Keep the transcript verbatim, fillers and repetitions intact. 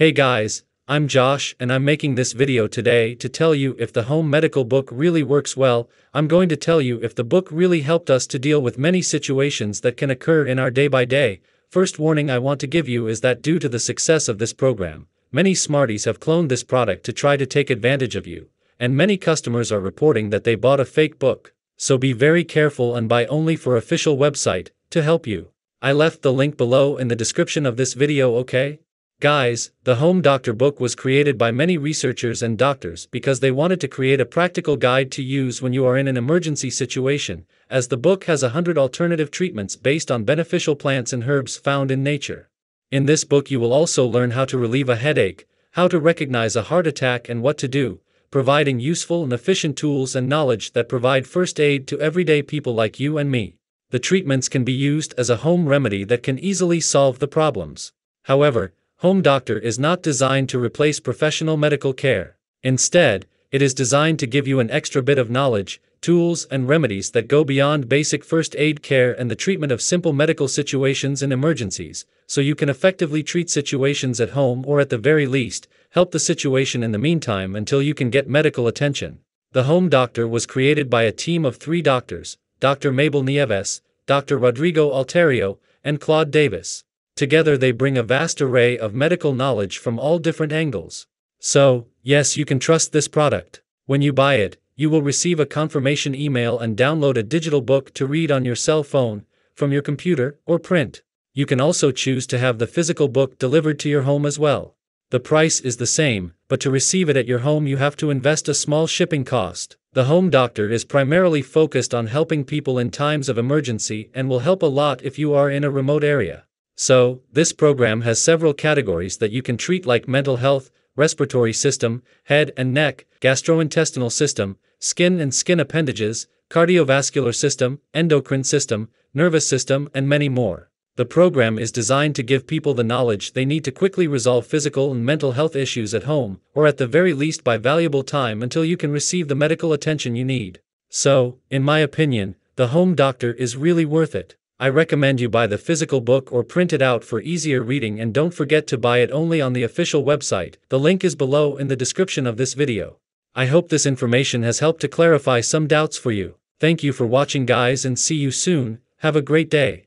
Hey guys, I'm Josh and I'm making this video today to tell you if the home medical book really works well. I'm going to tell you if the book really helped us to deal with many situations that can occur in our day by day. First warning I want to give you is that due to the success of this program, many smarties have cloned this product to try to take advantage of you, and many customers are reporting that they bought a fake book. So be very careful and buy only for official website, to help you. I left the link below in the description of this video, okay? Guys, the Home Doctor book was created by many researchers and doctors because they wanted to create a practical guide to use when you are in an emergency situation, as the book has a hundred alternative treatments based on beneficial plants and herbs found in nature. In this book you will also learn how to relieve a headache, how to recognize a heart attack and what to do, providing useful and efficient tools and knowledge that provide first aid to everyday people like you and me. The treatments can be used as a home remedy that can easily solve the problems. However, Home Doctor is not designed to replace professional medical care. Instead, it is designed to give you an extra bit of knowledge, tools and remedies that go beyond basic first aid care and the treatment of simple medical situations and emergencies, so you can effectively treat situations at home or at the very least, help the situation in the meantime until you can get medical attention. The Home Doctor was created by a team of three doctors, Doctor Mabel Nieves, Doctor Rodrigo Alterio, and Claude Davis. Together they bring a vast array of medical knowledge from all different angles. So, yes, you can trust this product. When you buy it, you will receive a confirmation email and download a digital book to read on your cell phone, from your computer, or print. You can also choose to have the physical book delivered to your home as well. The price is the same, but to receive it at your home you have to invest a small shipping cost. The Home Doctor is primarily focused on helping people in times of emergency and will help a lot if you are in a remote area. So, this program has several categories that you can treat like mental health, respiratory system, head and neck, gastrointestinal system, skin and skin appendages, cardiovascular system, endocrine system, nervous system and many more. The program is designed to give people the knowledge they need to quickly resolve physical and mental health issues at home, or at the very least by valuable time until you can receive the medical attention you need. So, in my opinion, the Home Doctor is really worth it. I recommend you buy the physical book or print it out for easier reading, and don't forget to buy it only on the official website. The link is below in the description of this video. I hope this information has helped to clarify some doubts for you. Thank you for watching guys and see you soon. Have a great day.